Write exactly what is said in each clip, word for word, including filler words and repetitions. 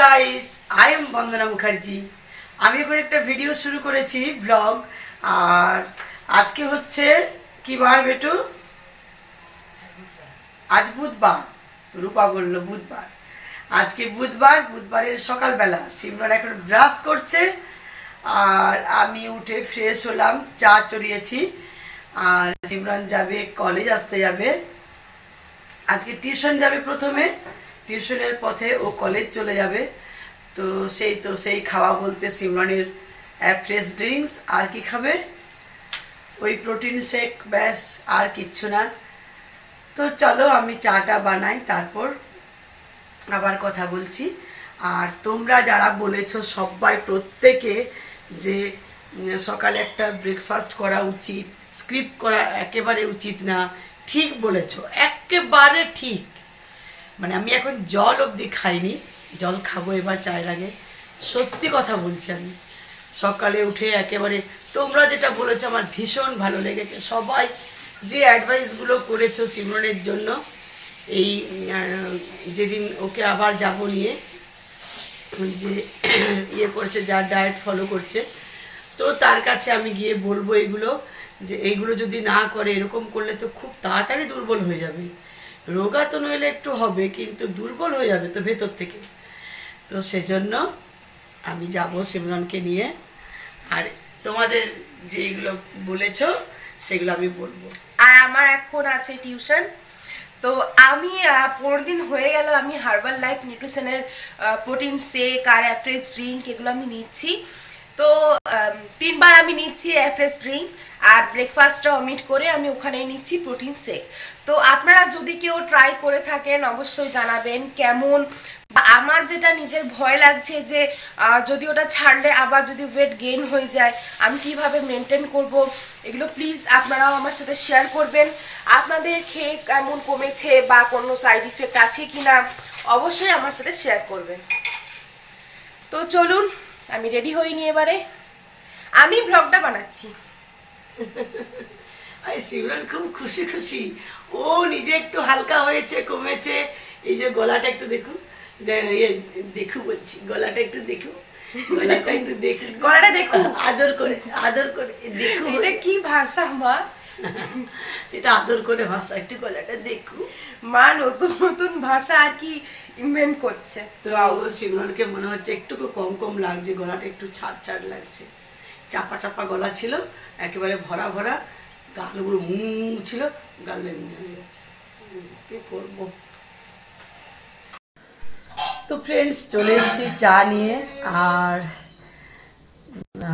Guys I am Bandana Mukherjee आमी कोई एक वीडियो शुरू करेছি ব্লগ और आज के হচ্ছে কি বার বেটু आज बुधवार रूपा বলল बुधवार आज के बुधवार बुधवारेर सकाल बेला सिमरन এখন ব্রাশ করছে और आमी उठे फ्रेश হলাম চা চড়িয়েছি और सिमरन যাবে কলেজ আসতে যাবে आज के টিউশন যাবে প্রথমে টিউশনের পথে ও কলেজ চলে যাবে তো সেই তো সেই খাওয়া বলতে সিমরানের ফ্রেশ ড্রিঙ্কস আর কি খাবে ওই প্রোটিন শেক ব্যাস আর কিছু না তো চলো আমি চাটা বানাই তারপর আবার কথা বলছি আর তোমরা যারা বলেছো সবাই প্রত্যেকে যে সকালে একটা ব্রেকফাস্ট করা উচিত স্কিপ করা একেবারে উচিত না ঠিক বলেছো একেবারে ঠিক मैं आमी एखन जल अब्दि खाइनि जल खाबो एबार चाय लागे सत्यि कथा बोलछि आमी सकाले उठे एकेबारे तोमरा जेटा बोलेছো आमार भीषण भालो लेगेছে सबाई जे एडवाइसगुलो करेছো सिमरनेर जोन्नो এই जेदिन ओके आबार जाबो निये जे ये करছে जार डायेट फलो करছে तो तार काছে आमी गिये बोलबो एगुलो जे एगुलो जोदि ना करे एरकम करले तो खूब ताड़ाताड़ि दुर्बल हये जाबे रोगा तो नईले एकटू होबे किन्तु दुर्बल हो जाबे तो भेतर थेके तो सेजोन्नो आमी जाबो सिमरनके निये आर तोमादेर जेगुलो बोलेछो सेगुलो आमी बोलबो आर आमार एखन आछे टिउशन तो आमी पंद्रह दिन हो गेलो आमी हार्बल लाइफ निउट्रिशनेर प्रोटीन शेक आर एफ्रेश ड्रिंक एगुलो आमी निচ্ছি तो तीन बार आमी निচ্ছি एफ्रेश ड्रिंक আর ব্রেকফাস্টটা অমিট করে আমি ওখানেই নিচ্ছি প্রোটিন শেক তো আপনারা যদি কেউ ট্রাই করে থাকেন অবশ্যই জানাবেন কেমন আমার যেটা নিজের ভয় লাগছে যে যদি ওটা ছাড়লে আবার যদি ওয়েট গেইন হয়ে যায় আমি কিভাবে মেইনটেইন করব এগুলো প্লিজ আপনারাও আমার সাথে শেয়ার করবেন আপনাদের খেয়ে কেমন কমেছে বা কোনো সাইড ইফেক্ট আছে কিনা অবশ্যই আমার সাথে শেয়ার করবেন তো চলুন আমি রেডি হই নি এবারে আমি ব্লগটা বানাচ্ছি सिमरन खूब खुशी खुशी ओ निजे एक तो हल्का कमे गलाटा एक देखो ये देखो गलाटा एक देखो गलाटा एक देखो गलाटा देखो आदर करे आदर करे देखो एटा की भाषा मा एटा आदर करे भाषा एक गलाटा देखो मा नतुन नतुन भाषा आर की इन्वेंट करछे तो आओ सिमरन के मने होच्छे एकटुकु कम कम लागछे गलाटा एकटु छाड़ छाड़ लागछे चापा चापा गला छिलो एकेबारे भरा भरा गालगुलो मुं छिलो गाले कि करबो तो फ्रेंड्स चले एसेছি चा নিয়ে আর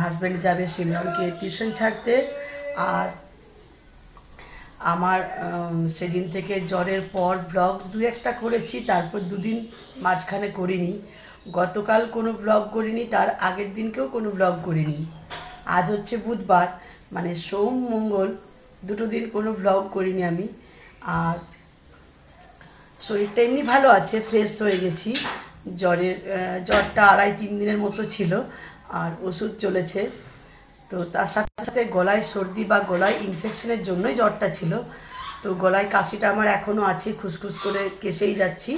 হাজবেন্ড যাবে সিমরনকে টিউশন ছাড়তে আর আমার সেদিন থেকে জ্বরের পর ব্লগ দুই একটা করেছি তারপর দুদিন মাঝখানে করিনি গতকাল কোনো ব্লগ করিনি তার আগের দিনকেও কোনো ব্লগ করিনি आज हे बुधवार माने सोम मंगल दुटो दिन कोनो ब्लग करिनि आमी आर शरीरटा एमनि भालो आछे फ्रेश होये गेछि जरेर जरटा आढ़ाई तीन दिनेर मतो छिलो आर ओषुध चलेछे तो तार साथे साथे गलाय सर्दी बा गलाय इनफेक्शनेर जोन्नोई जरटा छिलो तो गलाय काशिटा आमार एखोनो आछे खुसखुस करे केसेई जाच्छी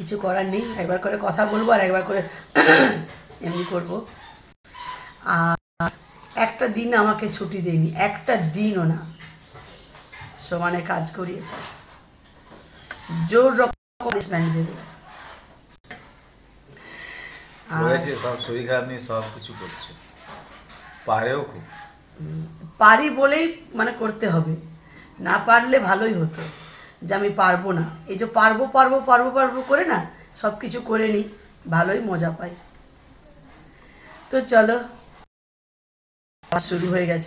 किछु करार नेई एकबार करे कथा बोलबो आर एकबार करे एमनि करबो एक दिन आमाके छुट्टी देनी एक दिनों ना समाने काज करिए जोर रकम डिसमेंट दे बोलेছে সব শরীর খারাপ নেই সব কিছু করছে পারেও খুব পারি বলেই মানে করতে হবে না পারলে ভালোই হতো যে আমি পারবো না এই যে পারবো পারবো পারবো পারবো করে না সব কিছু করে নি ভালোই মজা পাই তো চলো शुरू हो गए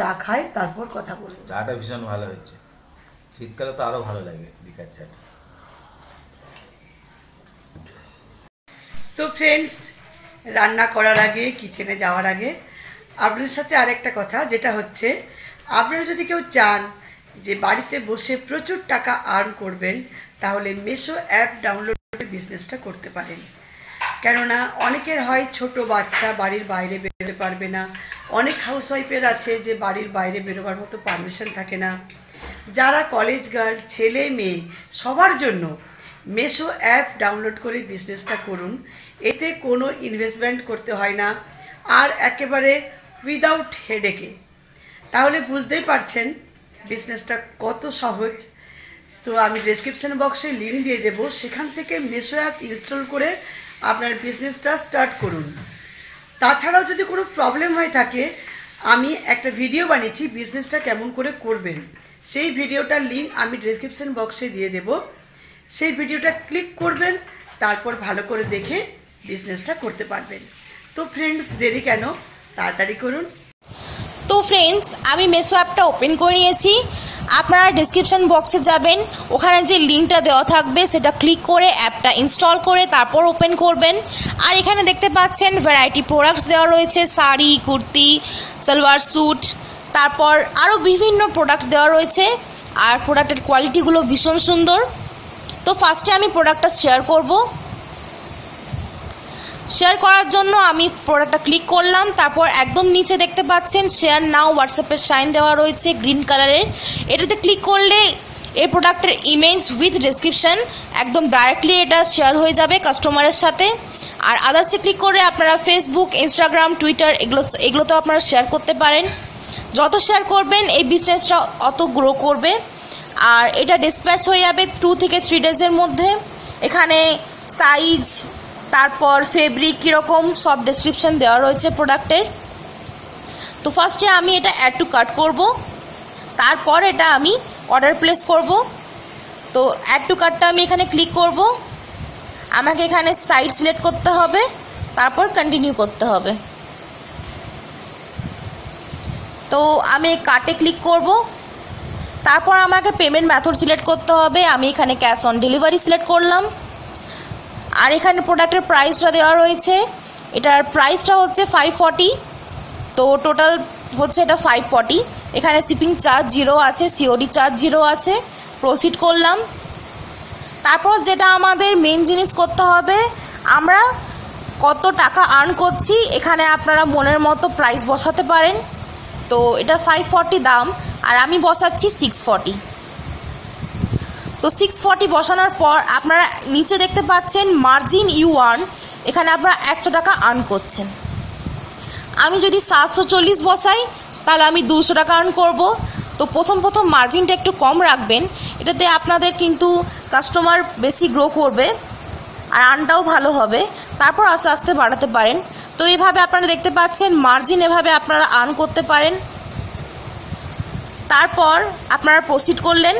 चा खाई तारपर कथा बोलबो चाटा भीषण भालो होच्छे शीतकाले तो आरो भालो लागे बिकार चाटा तो फ्रेंड्स रान्ना करार आगे किचेने जावार आगे आपनादेर साथे आरेकटा कथा जेटा होच्छे आपनारा जोदि केउ चान जे बाड़ीते बसे प्रचुर टाका आर्न करबेन ताहले मेशो अ্যাপ डाउनलोड करे बिजनेसटा करते पारेन क्योंकि अनेकेर हय छोटो बाच्चा बाड़ीर बाइरे बेरोते पारबे ना अनेक हाउसवाइफेर आछे जे बाड़ीर बाइरे बेरोबार मतो पारमिशन थाके ना যারা কলেজ গার্ল ছেলে মেয়ে সবার জন্য মেশো অ্যাপ ডাউনলোড করে বিজনেসটা করুন। এতে কোনো ইনভেস্টমেন্ট করতে হয় না আর একেবারে উইদাউট হেডেকে। তাহলে বুঝতেই পারছেন বিজনেসটা কত সহজ। তো আমি ডেসক্রিপশন বক্সে লিংক দিয়ে দেবো, সেখান থেকে মেশো অ্যাপ ইনস্টল করে আপনার বিজনেসটা স্টার্ট করুন। তাছাড়াও যদি কোনো প্রবলেম হয়ে থাকে আমি একটা ভিডিও বানিয়েছি বিজনেসটা কেমন করে করবেন, সেই ভিডিওটার লিংক আমি ডেসক্রিপশন বক্সে দিয়ে দেব। সেই ভিডিওটা ক্লিক করবেন, তারপর ভালো করে দেখে বিজনেসটা করতে পারবেন। তো ফ্রেন্ডস দেরি কেন, তাড়াতাড়ি করুন। তো ফ্রেন্ডস আমি মেশো অ্যাপটা ওপেন করে নিয়েছি। আপনারা ডেসক্রিপশন বক্সে যাবেন, ওখানে যে লিঙ্কটা দেওয়া থাকবে সেটা ক্লিক করে অ্যাপটা ইনস্টল করে তারপর ওপেন করবেন। আর এখানে দেখতে পাচ্ছেন ভ্যারাইটি প্রোডাক্টস দেওয়া রয়েছে, শাড়ি, কুর্তি, সালোয়ার স্যুট, তারপর আরও বিভিন্ন প্রোডাক্ট দেওয়া রয়েছে। আর প্রোডাক্টের কোয়ালিটিগুলো ভীষণ সুন্দর। তো ফার্স্টে আমি প্রোডাক্টটা শেয়ার করব। শেয়ার করার জন্য আমি প্রোডাক্টটা ক্লিক করলাম, তারপর একদম নিচে দেখতে পাচ্ছেন শেয়ার নাও হোয়াটসঅ্যাপের সাইন দেওয়া রয়েছে গ্রিন কালারের। এটাতে ক্লিক করলে এই প্রোডাক্টের ইমেজ উইথ ডেসক্রিপশন একদম ডাইরেক্টলি এটা শেয়ার হয়ে যাবে কাস্টমারের সাথে। আর আদার্সে ক্লিক করে আপনারা ফেসবুক, ইনস্টাগ্রাম, টুইটার এগুলো এগুলো তো আপনারা শেয়ার করতে পারেন। যত শেয়ার করবেন এই বিজনেসটা অত গ্রো করবে। আর এটা ডিসপ্যাচ হয়ে যাবে টু থেকে থ্রি ডেজের মধ্যে। এখানে সাইজ, তারপর ফেব্রিক কীরকম সব ডেসক্রিপশন দেওয়া রয়েছে প্রোডাক্টের। তো ফার্স্টে আমি এটা অ্যাড টু কার্ট করব, তারপর এটা আমি অর্ডার প্লেস করব। তো অ্যাড টু কার্টটা আমি এখানে ক্লিক করব। আমাকে এখানে সাইট সিলেক্ট করতে হবে, তারপর কন্টিনিউ করতে হবে। তো আমি কার্টে ক্লিক করব, তারপর আমাকে পেমেন্ট মেথড সিলেক্ট করতে হবে। আমি এখানে ক্যাশ অন ডেলিভারি সিলেক্ট করলাম। আর এখানে প্রোডাক্টের প্রাইসটা দেওয়া রয়েছে, এটার প্রাইসটা হচ্ছে ফাইভ ফর্টি। তো টোটাল হচ্ছে এটা ফাইভ ফর্টি। এখানে শিপিং চার্জ জিরো আছে, সিওডি চার্জ জিরো আছে। প্রসিড করলাম। তারপর যেটা আমাদের মেন জিনিস করতে হবে, আমরা কত টাকা আর্ন করছি এখানে আপনারা মনের মতো প্রাইস বসাতে পারেন। তো এটা ফাইভ ফর্টি দাম, আর আমি বসাচ্ছি সিক্স ফর্টি। তো সিক্স ফর্টি বসানোর পর আপনারা নিচে দেখতে পাচ্ছেন মার্জিন ইউ আর্ন, এখানে আপনারা একশো টাকা আর্ন করছেন। আমি যদি সাতশো চল্লিশ বসাই তাহলে আমি দুশো টাকা আর্ন করব। তো প্রথম প্রথম মার্জিনটা একটু কম রাখবেন, এটাতে আপনাদের কিন্তু কাস্টমার বেশি গ্রো করবে আর আর্নটাও ভালো হবে। তারপর আস্তে আস্তে বাড়াতে পারেন। তো এভাবে আপনারা দেখতে পাচ্ছেন মার্জিন এভাবে আপনারা আর্ন করতে পারেন। তারপর আপনারা প্রসিড করলেন।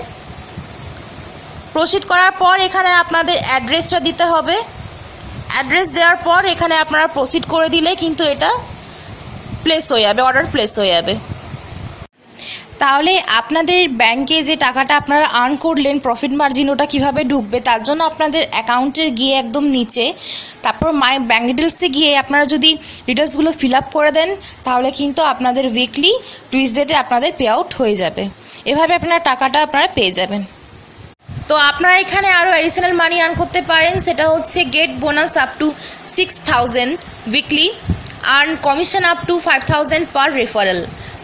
প্রসিড করার পর এখানে আপনাদের অ্যাড্রেসটা দিতে হবে। অ্যাড্রেস দেওয়ার পর এখানে আপনারা প্রসিড করে দিলে কিন্তু এটা প্লেস হয়ে যাবে, অর্ডার প্লেস হয়ে যাবে। তাহলে আপনাদের ব্যাংকে যে টাকাটা আপনারা আর্ন করলেন প্রফিট মার্জিন, ওটা কীভাবে ঢুকবে তার জন্য আপনাদের অ্যাকাউন্টে গিয়ে একদম নিচে, তারপর মাই ব্যাঙ্ক ডিটেলসে গিয়ে আপনারা যদি ডিটেলসগুলো ফিল আপ করে দেন তাহলে কিন্তু আপনাদের উইকলি টিউজডেতে আপনাদের পে আউট হয়ে যাবে। এভাবে আপনার টাকাটা আপনারা পেয়ে যাবেন। তো আপনারা এখানে আরও অ্যাডিশনাল মানি আর্ন করতে পারেন, সেটা হচ্ছে get bonus up to six thousand weekly, earn commission up to five thousand per referral.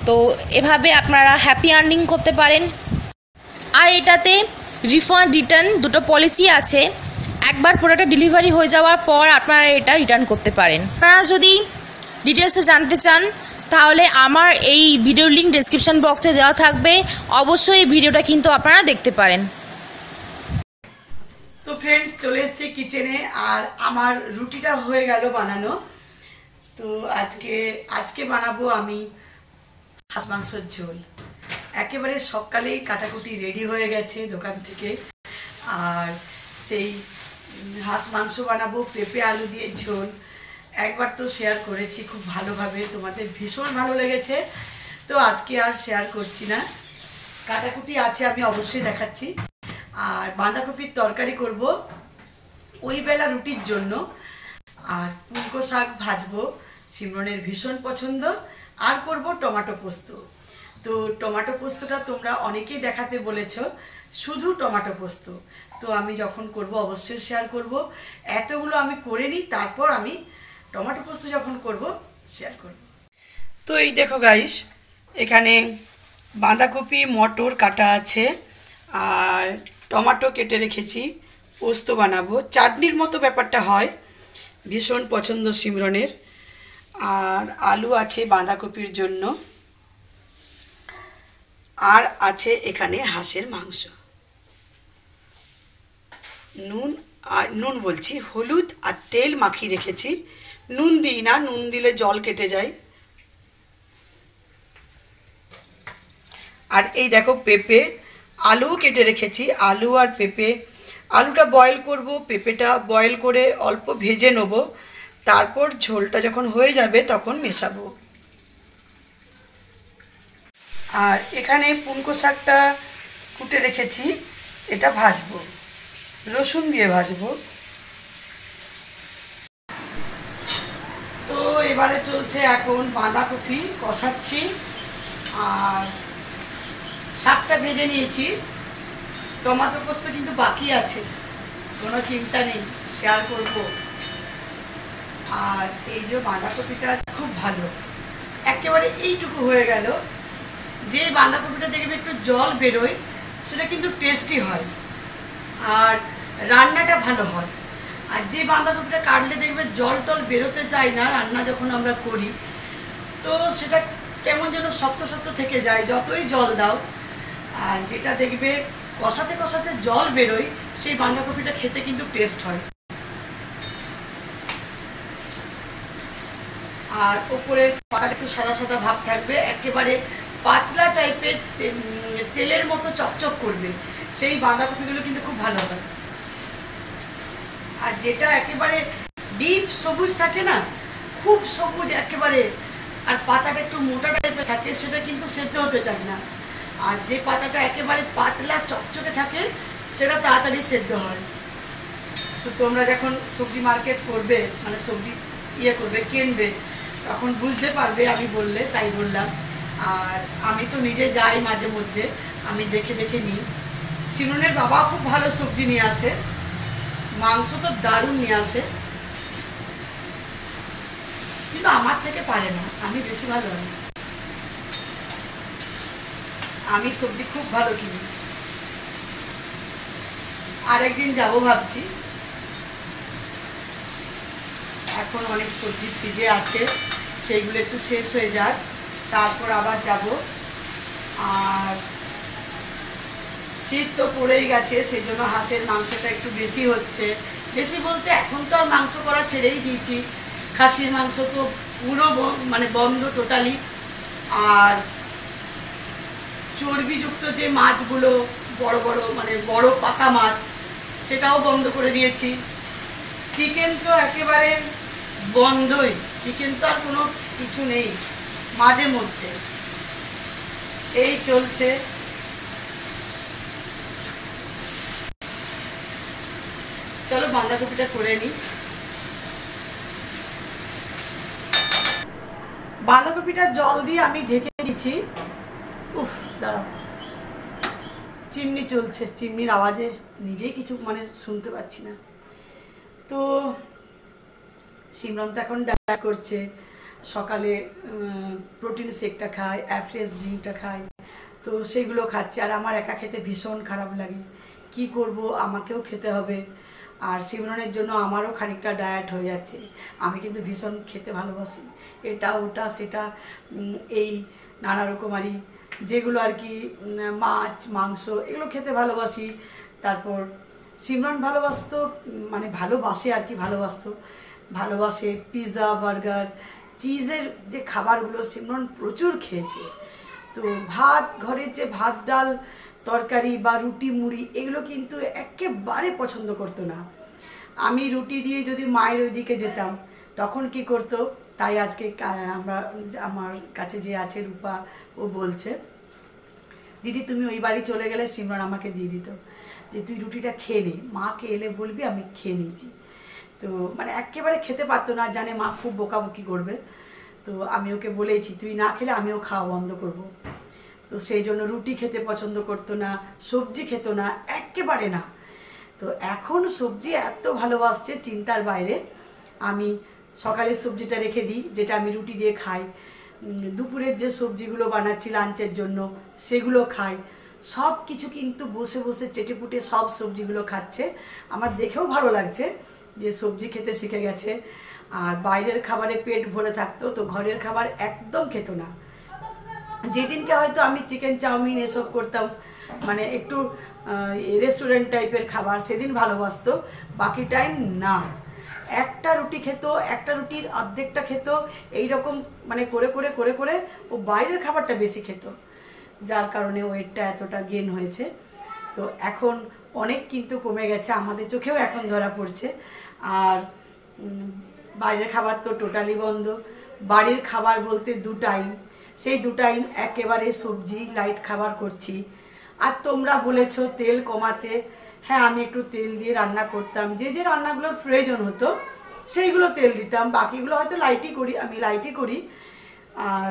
তো এভাবে আপনারা হ্যাপি আর্নিং করতে পারেন। আর এটাতে রিফান্ড রিটার্ন দুটো পলিসি আছে। একবার প্রোডাক্টটা ডেলিভারি হয়ে যাওয়ার পর আপনারা এটা রিটার্ন করতে পারেন। আপনারা যদি ডিটেলসে জানতে চান তাহলে আমার এই ভিডিও লিঙ্ক ডেসক্রিপশন বক্সে দেওয়া থাকবে, অবশ্যই এই ভিডিওটা কিন্তু আপনারা দেখতে পারেন। তো ফ্রেন্ডস চলে এসেছি কিচেনে, আর আমার রুটিটা হয়ে গেল বানানো। তো আজকে আজকে বানাবো আমি হাঁস মাংসের ঝোল। একেবারে সকালেই কাটাকুটি রেডি হয়ে গেছে দোকান থেকে। আর সেই হাঁস মাংস বানাবো পেঁপে আলু দিয়ে ঝোল। একবার তো শেয়ার করেছি খুব ভালোভাবে, তোমাদের ভীষণ ভালো লেগেছে। তো আজকে আর শেয়ার করছি না, কাটাকুটি আছে আমি অবশ্যই দেখাচ্ছি। আর বাঁধাকপির তরকারি করব ওই বেলা রুটির জন্য। আর পুঁইকো শাক ভাজবো, সিমরনের ভীষণ পছন্দ। আর করব টমেটো পোস্ত। তো টমেটো পোস্তটা তোমরা অনেকেই দেখাতে বলেছ, শুধু টমেটো পোস্ত। তো আমি যখন করব অবশ্যই শেয়ার করব। এতগুলো আমি করে নিই, তারপর আমি টমেটো পোস্ত যখন করব শেয়ার করব। তো এই দেখো গাইস, এখানে बांधाकपि मटर काटा आछे आर टमाटो केटे रेखेछि पोस्त बनाबो चाटनिर मतो ब्यापारटा हय भीषण पछंद सिमरनेर। आर आलू आछे बांधाकपिर जोन्नो आर आछे एखाने हासेर मांस नून आर नून बोलछि हलुद आर तेल माखिए रेखेछि नून दिई ना नून दिले जल केटे जाय। और ये देखो पेपे आलू केटे रेखेछि आलू और पेपे आलूटा बयल करब पेपेटा बयल करे अल्प भेजे नेब तारपर झोलटा जखन हये जाबे तखन मेशाबो। और एखाने पुंको शाकटा कुटे रेखेछि एटा भाजबो रसुन दिए भाजबो। तो एबारे चलछे एखन बांधाकपि कषाচ্ছি और शाकटा भेजे निয়েছি टमाटर पोस्त किन्तु बाकी आछे कोनो चिंता नहीं शेयर करबो। आर एई जे बांधाकपिटा खूब भालो एकेबारे एइटुकु हये गेल जे बांधाकपिटा देखबे एकटु जल बेरोय सेटा किन्तु टेस्टी हय आर रान्नाटा भालो हय। आर जे बांधाकपिटा काटले देखबे जल टल बेरोते चाय ना रान्ना जखन आमरा करी तो सेटा केमन जेन शक्त शक्त थेके जाय जतोई जल दाओ आर जेटा देखबे कषाते कषाते जल बेरोय सेई बांधाकपिटा खेते किन्तु टेस्ट हय। आर उपरे पाताटा एकटु सादा सादा भाब थाकबे एकेबारे पातला टाइपेर तेलेर मतो चपचप करबे सेई बांधाकपिगुलो किन्तु खूब भालो हय। आर जेटा एकेबारे डीप सबुज थाके ना खूब सबुज एकेबारे और पाताटा एकटु मोटा टाइपेर थाके सेटा किन्तु सेদ্ধ होते चाয় না और जो पाताटा एकेबारे पातला चकचके थाके सेटा ताड़ाताड़ी सेদ্ধ हय। तो तोमरा जखन सब्जी मार्केट करबे माने सब्जी इये करबे किनबे तखन बुझते पारबे आमी बोलले ताई बोललाम। आर आमी तो निजे जाई माझे मध्ये आमी देखे देखे नी सिमोनेर बाबा खूब भालो सब्जी निये आसे मांस तो दारुण निये आसे किन्तु आमार थेके पारे ना आमी बेशी भालो ना आमी सब्जी खूब भालो किनी। आरेकदिन जाबो भाबछि एखन अनेक सब्जी फ्रिजे आछे सेइगुलो एकटु शेष हये जाक तारपर आबार जाबो। आर शीत तो पड़ेई गेछे सेइजोन्नो हासेर मांसटा एकटु बेशी होच्छे बेशी बोलते एखन तो आर मांस करा छेड़ेई दियेछि खासिर मांस तो पुरो माने बंद टोटाली। आर चर्बीजुक्त जो माछगुलो बड़ बड़ माने बड़ पाका माछ सेटाओ बंद करे दिएछि। चिकेन तो एकेबारे बंदई चिकेन तो आर कोनो किछु नेई माझे मध्ये एई चलछे। चलो बांधाकपिटा करे नि बांधाकपिटा जल दिए आमी ढेके दिछि। उफ दाड़ा चिमनी चलছে चिमनिर आवाजे निजेই কিছু মানে শুনতে পাচ্ছি না। তো সিমরন তো এখন ডায়েট করছে সকালে প্রোটিন শেকটা খায় অ্যাফ্রেশ ড্রিঙ্কটা খায় তো সেগুলো খাচ্ছে। আর আমার একা খেতে ভীষণ খারাপ লাগে কি করব আমাকেও খেতে হবে আর সিমরনের জন্য আমারও খানিকটা ডায়েট হয়ে যাচ্ছে। আমি কিন্তু ভীষণ খেতে ভালোবাসি এটা ওটা সেটা এই নানা রকমারি যেগুলো আর কি মাছ মাংস এগুলো খেতে ভালোবাসি। তারপর সিমরন ভালোবাসতো মানে ভালোবাসে আর কি ভালোবাসতো ভালোবাসে পিৎজা বার্গার চিজের যে খাবারগুলো সিমরন প্রচুর খেয়েছে। তো ভাত ঘরের যে ভাত ডাল তরকারি বা রুটি মুড়ি এগুলো কিন্তু একেবারে পছন্দ করতো না। আমি রুটি দিয়ে যদি মায়ের ওইদিকে যেতাম তখন কি করতো তাই আজকে আমরা আমার কাছে যে আছে রূপা ও বলছে দিদি তুমি ওই বাড়ি চলে গেলে সিমরন আমাকে দিয়ে দিত যে তুই রুটিটা খেয়ে নে মাকে এলে বলবি আমি খেয়ে নিয়েছি। তো মানে একেবারে খেতে পারতো না জানে মা খুব বকাবকি করবে। তো আমি ওকে বলেছি তুই না খেলে আমিও খাওয়া বন্ধ করব। তো সেই জন্য রুটি খেতে পছন্দ করতো না সবজি খেত না একেবারে না। তো এখন সবজি এত ভালোবাসছে চিন্তার বাইরে। আমি সকালে সবজিটা রেখে দিই যেটা আমি রুটি দিয়ে খাই दुपुरेर जे सब्जीगुलो बानाच्छि लांचेर जोन्नो सेगुलो खाय सब किछु किन्तु बसे बसे चेटेपुटे सब सब्जीगुलो खाচ্ছে। आमार देखेও भालो लागছে যে सब्जी खेते शिखे गेছে। আর বাইরের খাবারে পেট ভরে থাকতো তো ঘরের খাবার একদম খেত না। যেদিনকে হয়তো আমি চিকেন চাউমিন এসব করতাম মানে একটু রেস্টুরেন্ট টাইপের খাবার সেদিন ভালোবাসতো, বাকি টাইম না। একটা রুটি খেত, একটা রুটির অর্ধেকটা খেত, এই রকম মানে করে করে করে করে ও বাইরের খাবারটা বেশি খেত, যার কারণে ওয়েটটা এতটা গেইন হয়েছে। তো এখন অনেক কিন্তু কমে গেছে, আমাদের চোখেও এখন ধরা পড়ছে। আর বাইরের খাবার তো টোটালি বন্ধ, বাড়ির খাবার বলতে দু টাইম, সেই দু টাইম একেবারে সবজি লাইট খাবার করছি। আর তোমরা বলেছো তেল কমাতে, হ্যাঁ আমি একটু তেল দিয়ে রান্না করতাম, যে যে রান্নাগুলোর প্রয়োজন হতো সেইগুলো তেল দিতাম, বাকিগুলো হয়তো লাইটই করি, আমি লাইটই করি। আর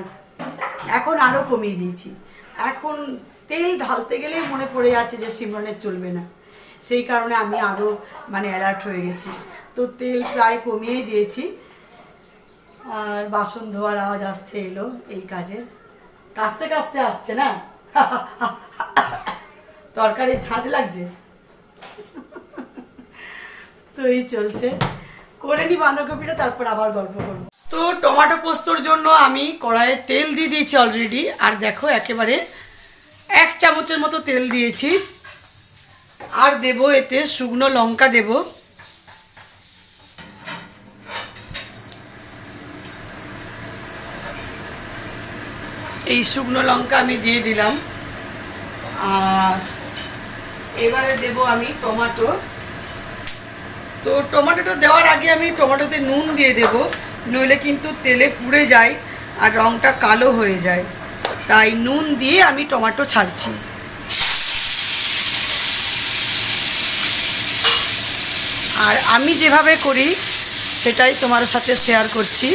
এখন আরও কমিয়ে দিয়েছি, এখন তেল ঢালতে গেলেই মনে পড়ে যাচ্ছে যে সিমরনের চলবে না, সেই কারণে আমি আরও মানে অ্যালার্ট হয়ে গেছি। তো তেল প্রায় কমিয়েই দিয়েছি। আর বাসন ধোয়ার আওয়াজ আসছে, এলো এই কাজের, কাস্তে কাস্তে আসছে না, তরকারি ঝাঁজ লাগছে। তো এই চলছে, করে নি বাঁধাকপিটা, তারপর আবার গল্প করবো। তো টমেটো পোস্তর জন্য আমি কড়াইয়ে তেল দিয়ে দিয়েছি অলরেডি। আর দেখো একেবারে এক চামচের মতো তেল দিয়েছি। আর দেব এতে শুকনো লঙ্কা দেব, এই শুকনো লঙ্কা আমি দিয়ে দিলাম। আর এবারে দেব আমি টমেটো। তো টমেটোটা দেওয়ার আগে আমি টমেটোতে নুন দিয়ে দেব, নইলে কিন্তু তেলে পুড়ে যায় আর রঙটা কালো হয়ে যায়, তাই নুন দিয়ে আমি টমেটো ছাড়ছি। আর আমি যেভাবে করি সেটাই তোমার সাথে শেয়ার করছি।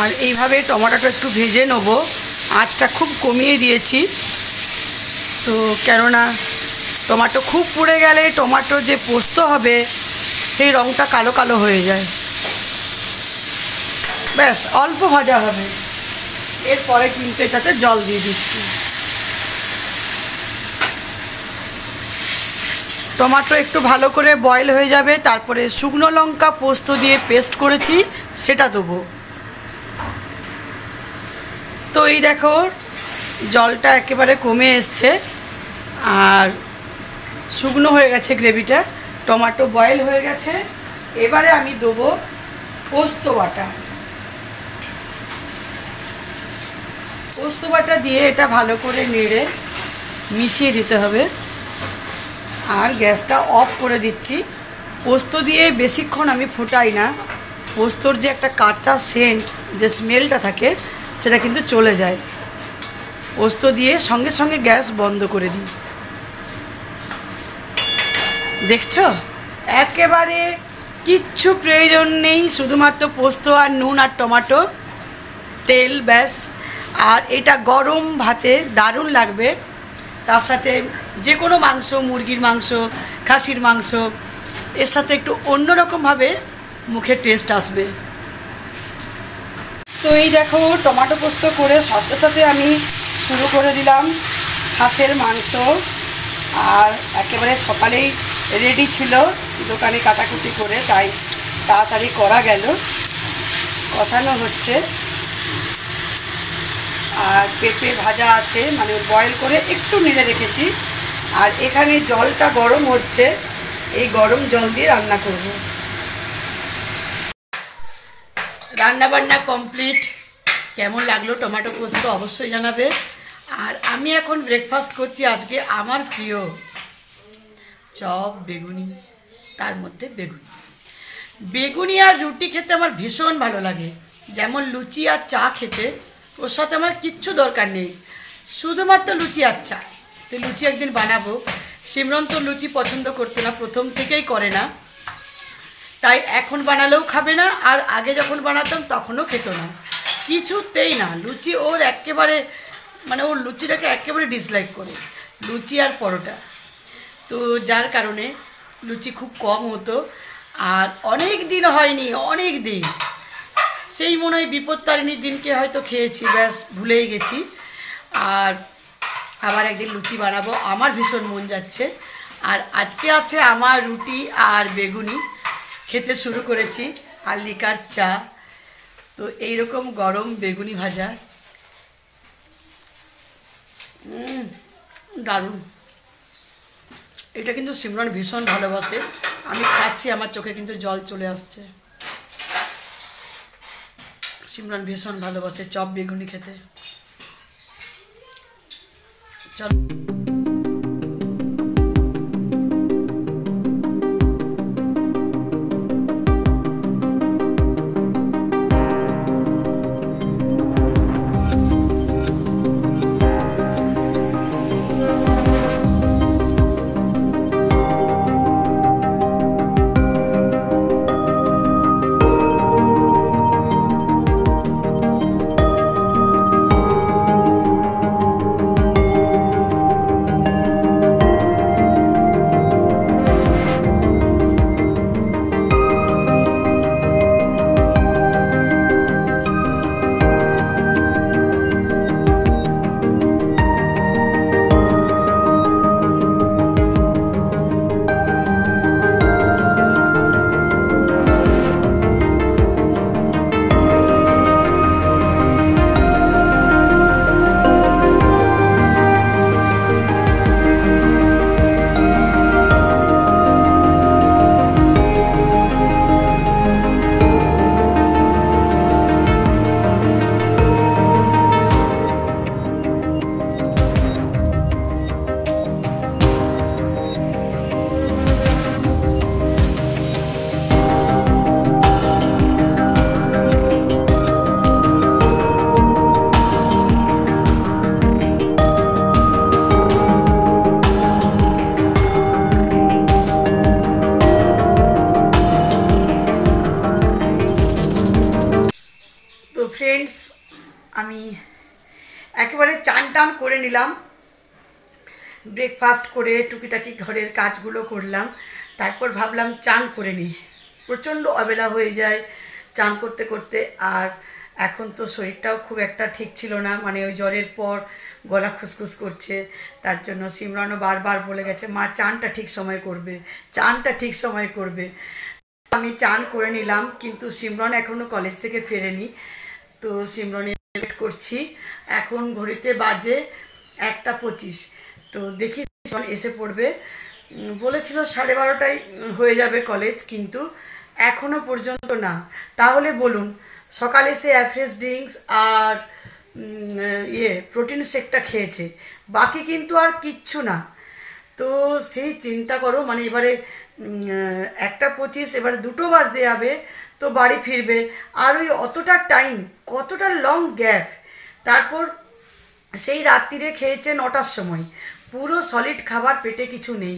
আর এইভাবে টমেটোটা একটু ভেজে নেব, আঁচটা খুব কমিয়ে দিয়েছি। তো কেননা টমেটো খুব পুড়ে গেলে টমেটো যে পোস্ত হবে সেই রঙটা কালো কালো হয়ে যায়। ব্যাস অল্প ভাজা হবে, এরপরে কিন্তু এটাতে জল দিয়ে দিচ্ছি। টমেটো একটু ভালো করে বয়েল হয়ে যাবে, তারপরে শুকনো লঙ্কা পোস্ত দিয়ে পেস্ট করেছি সেটা দেবো। তো এই দেখো জলটা একেবারে কমে এসছে আর শুকনো হয়ে গেছে গ্রেভিটা, টমেটো বয়েল হয়ে গেছে। এবারে আমি দেবো পোস্ত বাটা। পোস্ত বাটা দিয়ে এটা ভালো করে নেড়ে মিশিয়ে দিতে হবে। আর গ্যাসটা অফ করে দিচ্ছি। পোস্ত দিয়ে বেশিক্ষণ আমি ফোটাই না, পোস্তর যে একটা কাঁচা সেন্ট যে স্মেলটা থাকে সেটা কিন্তু চলে যায়। পোস্ত দিয়ে সঙ্গে সঙ্গে গ্যাস বন্ধ করে দিই। দেখছো একেবারে কিচ্ছু প্রয়োজন নেই, শুধুমাত্র পোস্ত আর নুন আর টমেটো তেল ব্যাস। আর এটা গরম ভাতে দারুণ লাগবে, তার সাথে যে কোনো মাংস, মুরগির মাংস, খাসির মাংস, এর সাথে একটু অন্যরকমভাবে মুখে টেস্ট আসবে। তো এই দেখো টমেটো পোস্ত করে সাথে সাথে আমি শুরু করে দিলাম হাঁসের মাংস। আর একেবারে সকালেই রেডি ছিল, দোকানে কাটাকুটি করে তাই তাড়াতাড়ি করা গেল। কষানো হচ্ছে, আর পেঁপে ভাজা আছে মানে বয়েল করে একটু নেড়ে রেখেছি। আর এখানে জলটা গরম হচ্ছে, এই গরম জল দিয়ে রান্না করব। রান্নাবান্না কমপ্লিট। কেমন লাগলো টমেটো পোস্ত অবশ্যই জানাবে। আর আমি এখন ব্রেকফাস্ট করছি আজকে আমার প্রিয় চপ বেগুনি, তার মধ্যে বেগুনি। বেগুনি আর রুটি খেতে আমার ভীষণ ভালো লাগে, যেমন লুচি আর চা খেতে, ওর সাথে আমার কিচ্ছু দরকার নেই, শুধুমাত্র লুচি আর চা। তো লুচি একদিন বানাবো। সিমরন তো লুচি পছন্দ করতো না, প্রথম থেকেই করে না, তাই এখন বানালেও খাবে না, আর আগে যখন বানাতাম তখনও খেত না, কিছুতেই না। লুচি ওর একেবারে মানে ওর লুচিটাকে একেবারে ডিসলাইক করে, লুচি আর পরোটা। তো যার কারণে লুচি খুব কম হতো। और अनेक दिन है अनेक दिन से ही मन विपत्तारिणी दिन के हयতো खेयेছি बस भूले गेছি। और आबार एक दिन लुचि बनाबो आमार भीषण मन जाच्छे। और आज के आछे आमार रुटी और बेगुनी खेते शुरू करेছি आर लिकार चा। तो एई रकम गरम बेगुनी भाजा दारुण एटा किन्तु सिमरन भीषण भालोबासे। आमी खाচ্ছি आमार चोखे किन्तु जल चले आसছে। सिमरन भीषण भालोबासे चप बेगुनी खेते। चल ब्रेकफास्ट करे टुकिटाकी घरेर काजगुलो करलाम। तारपर भाबलाम चान करे नि प्रचंड अबेला हये जाय चान करते करते। आर एखन तो शरीरटाओ खूब एकटा ठीक छिलो ना माने ओई जरेर पर गला खुसखुस करछे। तार जोन्नो सिमरानो बार बार बोले गेछे मा चानटा ठीक समय करबे चानटा ठीक समय करबे। आमी चान करे निलाम किन्तु सिमरान एखोनो कलेज थेके फेरेनि। तो सिमरान वेट करछि एखन घड़ीते बाजे एकटा पचिश। तो देखी एसे पड़बे बोलेछिलो साढ़े बारोटाय हये जाबे कलेज किन्तु एखोनो पर्यन्त ना। ताहले बोलुन सकाले से एफ्रेश ड्रिंक्स और ये प्रोटीन शेकटा खेयेछे बाकी किन्तु आर किच्छु ना। तो सेई चिंता करो माने एबारे एकटा पचिश एबारे दुटो बाजते जाबे तो बाड़ी फिरबे आर ओई अतटा टाइम कतटा लंग ग्याप। तारपर सेई रात्तिरे खेयेछे नटार समय पुरो सलिड खाबार पेटे किछु नेই।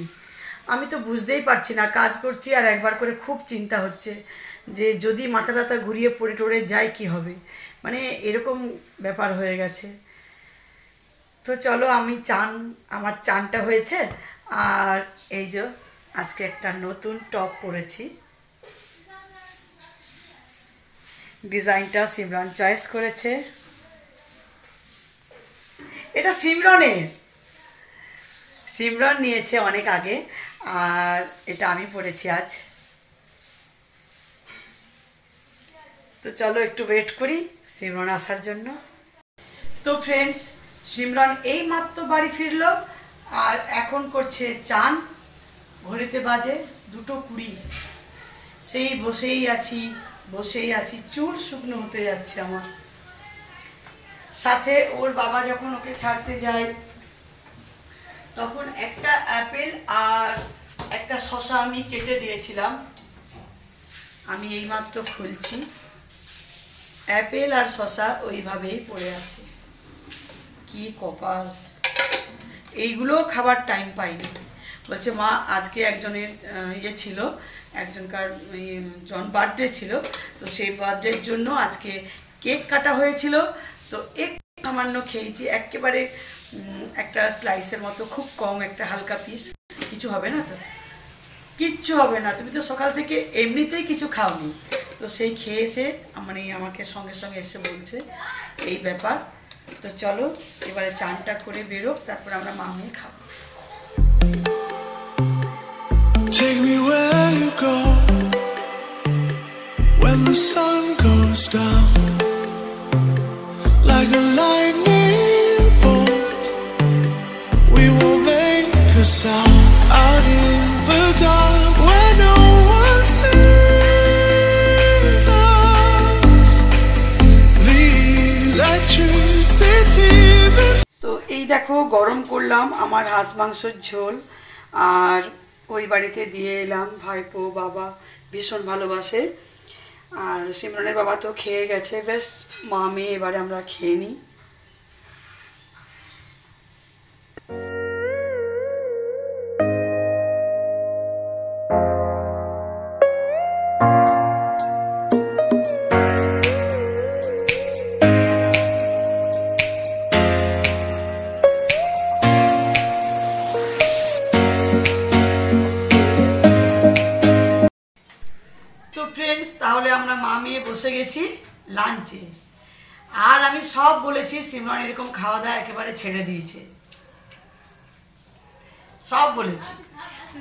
आमी तो बुझतेই पारছি না কাজ করছি আর একবার করে খুব চিন্তা হচ্ছে যে যদি মাথা ব্যথা ঘুরিয়ে পড়ে টড়ে যায় কি হবে মানে এরকম ব্যাপার হয়ে গেছে। তো চলো আমি চান আমার চানটা হয়েছে। আর এই যে আজকে একটা নতুন টপ পরেছি ডিজাইনটা সিমরান চয়েস করেছে। এটা সিমরানে सिमरन নিয়েছে অনেক আগে আর এটা আমি পরেছি আজ। তো চলো একটু ওয়েট করি সিমরন আসার জন্য। তো ফ্রেন্ডস সিমরন এই মাত্র বাড়ি ফিরলো আর এখন করছে চান। ঘড়িতে বাজে দুটো কুড়ি। সেই বসেই আছি বসেই আছি চুল শুকনো হতে যাচ্ছে আমার। সাথে ওর বাবা যখন ওকে ছাড়তে যায় তখন একটা অ্যাপেল আর একটা শসা আমি কেটে দিয়েছিলাম। আমি এইমাত্র খুলছি অ্যাপেল আর শসা ওইভাবেই পড়ে আছে। কি কপাল এইগুলো খাবার টাইম পাইনি। বলছে মা আজকে একজনের ইয়ে ছিল একজনকার জন বার্থডে ছিল তো সেই বার্থডের জন্য আজকে কেক কাটা হয়েছিল। তো এক সামান্য খেয়েছি একেবারে একটা স্লাইসের মতো খুব কম একটা হালকা পিস কিছু হবে না। তো কিচ্ছু হবে না, তুমি তো সকাল থেকে এমনিতেই কিছু খাওনি। তো সেই খেয়ে এসে মানে আমাকে সঙ্গে সঙ্গে এসে বলছে এই ব্যাপার। তো চলো এবারে চানটা করে বেরোক, তারপর আমরা মা মেয়ে খাবো। Take me where you go when the sun goes down like a lightning bolt, we will make a sound out in the dark where no one sees us, the electricity. তো এই দেখো গরম করলাম আমার হাঁস মাংসের ঝোল, আর ওই বাড়িতে দিয়ে এলাম। ভাইপো বাবা ভীষণ ভালোবাসে, আর সিমরনের বাবা তো খেয়ে গেছে। বেশ মা মেয়ে এবারে আমরা খেয়ে নিই। বসে গেছি লাঞ্চে, আর আমি সব বলেছি সিমরন এরকম খাওয়া দাওয়া একেবারে ছেড়ে দিয়েছে। সব বলেছি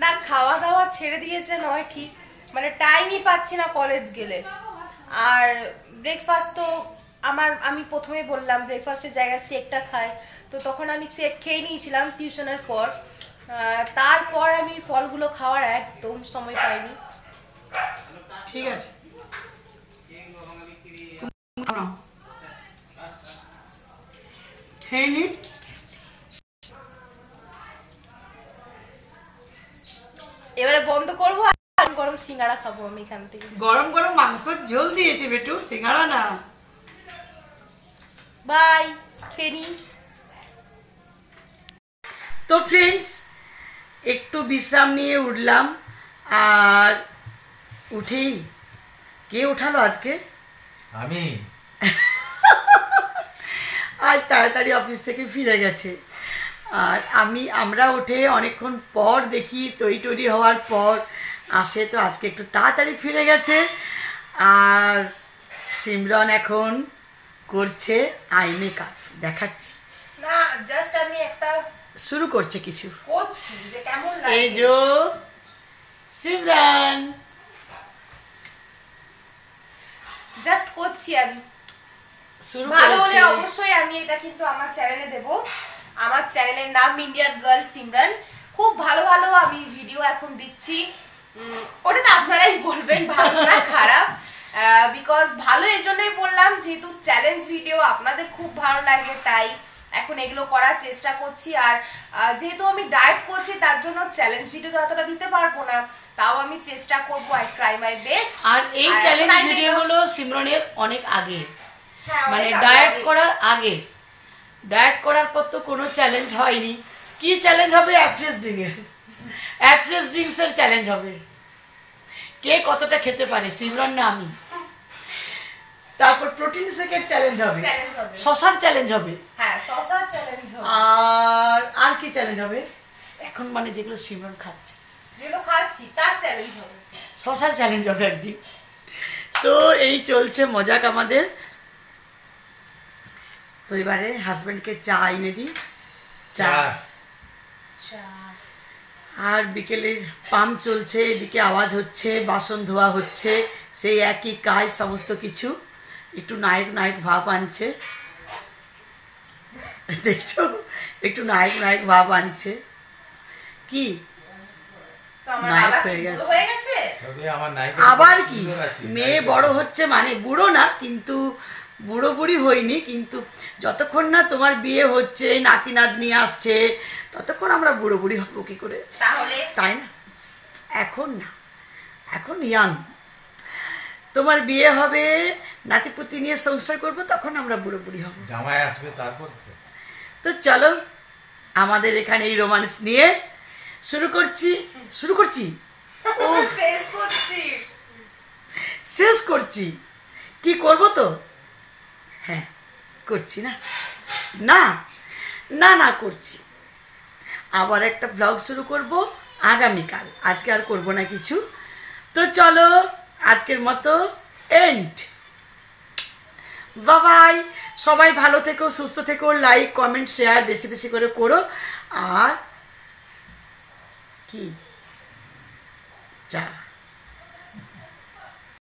না, খাওয়া দাওয়া ছেড়ে দিয়েছে নয় ঠিক, মানে টাইমই পাচ্ছি না কলেজ গেলে। আর ব্রেকফাস্ট তো আমার, আমি প্রথমে বললাম ব্রেকফাস্টের জায়গায় শেকটা খাই, তো তখন আমি শেক খেয়ে নিয়েছিলাম টিউশনের পর। তারপর আমি ফলগুলো খাওয়ার একদম সময় পাইনি। ঠিক আছে, এবারে বন্ধ করবো। গরম সিঙ্গারা খাবো আমি এখান থেকে, গরম গরম মাংসের ঝোল দিয়েছি বেটু, সিঙ্গারা না। বাই ফেনি। তো ফ্রেন্ডস একটু বিশ্রাম নিয়ে উঠলাম, আর উঠেই কে উঠালো আজকে? আমি। আজ তাড়াতাড়ি অফিস থেকে ফিরে গেছে, আর আমি আমরা উঠে অনেকক্ষণ পর দেখি তৈরি টৈরি হওয়ার পর আসে, তো আজকে একটু তাড়াতাড়ি ফিরে গেছে। আর সিমরন এখন করছে আই মেকআপ, দেখাচ্ছি না, জাস্ট আমি একটা শুরু করছে কিছু করছি যে কেমন লাগে। এই যে সিমরন জাস্ট করছি আমি শুরু করেছি। অবশ্যই আমি এটা কিন্তু আমার চ্যানেলে দেব, আমার চ্যানেলের নাম ইন্ডিয়ান গার্ল সিমরন। খুব ভালো ভালো আমি ভিডিও এখন দিচ্ছি, ওটা তো আপনারাই বলবেন ভালো না খারাপ, বিকজ ভালো এই জন্যই বললাম যেহেতু চ্যালেঞ্জ ভিডিও আপনাদের খুব ভালো লাগে, তাই এখন এগুলো করার চেষ্টা করছি। আর যেহেতু আমি ডায়েট করছি তার জন্য চ্যালেঞ্জ ভিডিও তো অতটা দিতে পারবো না, তাও আমি চেষ্টা করব, আই ট্রাই মাই বেস্ট। আর এই চ্যালেঞ্জ ভিডিও হলো সিমরনের অনেক আগে, মানে ডায়েট করার আগে, ডায়েট করার পর তো কোনো চ্যালেঞ্জ হয়নি। কি চ্যালেঞ্জ হবে? অ্যাফ্রেসডিং এর, অ্যাফ্রেসডিংস এর চ্যালেঞ্জ হবে, কে কতটা খেতে পারে, সিমরন না আমি। তারপর প্রোটিন শেকের চ্যালেঞ্জ হবে, শশার চ্যালেঞ্জ হবে, হ্যাঁ শশার চ্যালেঞ্জ হবে। আর আর কি চ্যালেঞ্জ হবে এখন, মানে যেগুলো সিমরন খাচ্ছে, যেগুলো খাচ্ছি তার চ্যালেঞ্জ হবে, শশার চ্যালেঞ্জ হবে একদিন। তো এই চলছে মজাক আমাদের। তো এবারে হাজবেন্ডকে চা এনে দিই, চা। আর বিকেলের পাম্প চলছে, এদিকে আওয়াজ হচ্ছে, বাসন ধোয়া হচ্ছে, সেই একই কাজ সমস্ত কিছু। একটু নায়ক নায়ক ভাব আনছে, দেখছো একটু নায়ক নায়ক ভাব আনছে। কি নায়ক হয়ে গেছে আবার? কি মেয়ে বড় হচ্ছে, মানে বুড়ো না কিন্তু, বুড়ো বুড়ি হইনি কিন্তু, যতক্ষণ না তোমার বিয়ে হচ্ছে নাতি নাতনি আসছে ততক্ষণ আমরা বুড়ো বুড়ি হব কি করে তাহলে, তাই না? এখন না, এখন ইয়াং। তোমার বিয়ে হবে, নাতিপুতি নিয়ে সংসার করবো, তখন আমরা বুড়ো বুড়ি হব, জামাই আসবে তারপর। তো চলো আমাদের এখানে এই রোমান্স নিয়ে শুরু করছি, শুরু করছি ও শেষ করছি, শেষ করছি কি করবো তো? হ্যাঁ করছি না, না না না করছি। আবার একটা ব্লগ শুরু করব, आगामीकाल आज के करब ना किछु। तो चलो आजकेर मतो एंड, बाय बाय। सबाई भालो थेको, सुस्थ थेको। लाइक कमेंट शेयर बेशी बेशी करे करो। आर की जा।